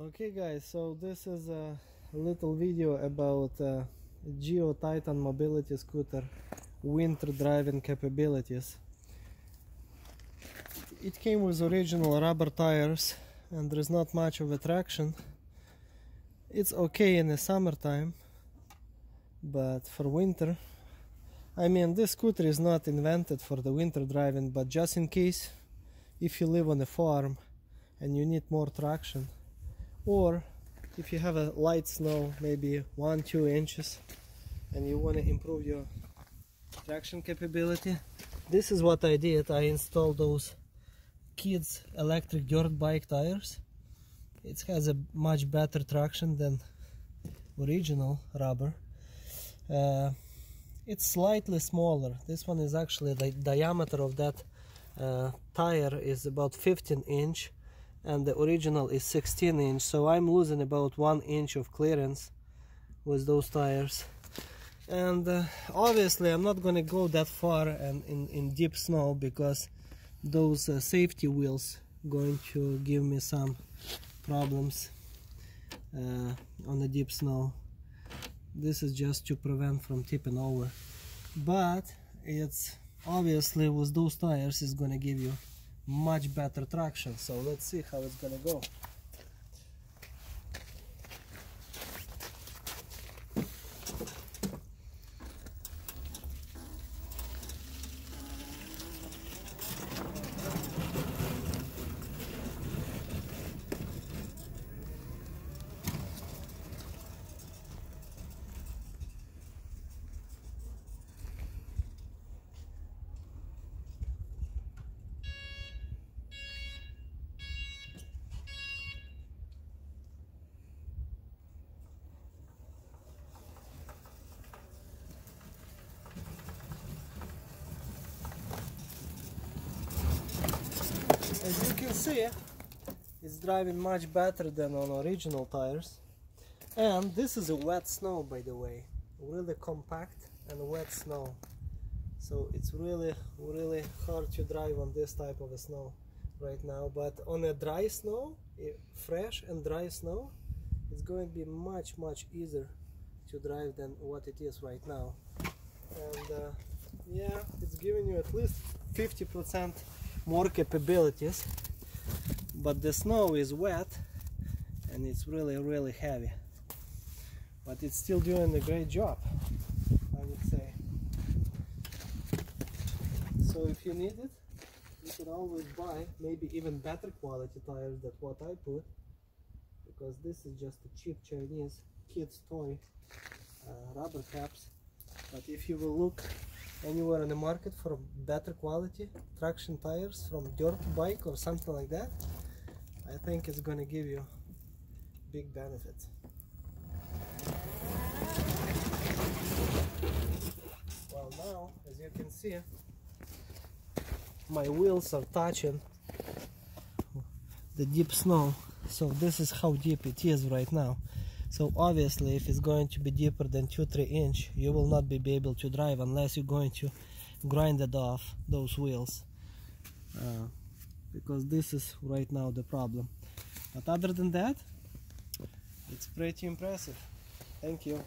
Okay guys, so this is a little video about Gio Titan mobility scooter winter driving capabilities. It came with original rubber tires and there is not much of a traction. It's okay in the summertime, but for winter, I mean, this scooter is not invented for the winter driving, but just in case if you live on a farm and you need more traction, or if you have a light snow, maybe 1-2 inches, and you want to improve your traction capability, this is what I did. I installed those kids electric dirt bike tires. It has a much better traction than original rubber. It's slightly smaller. This one is actually, the diameter of that tire is about 15 inch, and the original is 16 inch, so I'm losing about 1 inch of clearance with those tires. And obviously I'm not gonna go that far and in deep snow, because those safety wheels going to give me some problems on the deep snow. This is just to prevent from tipping over, but it's obviously with those tires is gonna give you much better traction. So let's see how it's gonna go. As you can see, it's driving much better than on original tires. And this is a wet snow, by the way, really compact and wet snow, so it's really hard to drive on this type of a snow right now. But on a dry snow, fresh and dry snow, it's going to be much easier to drive than what it is right now. And yeah, it's giving you at least 50% more capabilities, but the snow is wet and it's really heavy, but it's still doing a great job, I would say. So if you need it, you can always buy maybe even better quality tires than what I put, because this is just a cheap Chinese kids toy rubber caps. But if you will look anywhere in the market for better quality traction tires from dirt bike or something like that, I think it's gonna give you big benefits. Well, now as you can see, my wheels are touching the deep snow, so this is how deep it is right now. So obviously if it's going to be deeper than 2-3 inch, you will not be able to drive unless you're going to grind it off those wheels, because this is right now the problem. But other than that, it's pretty impressive. Thank you.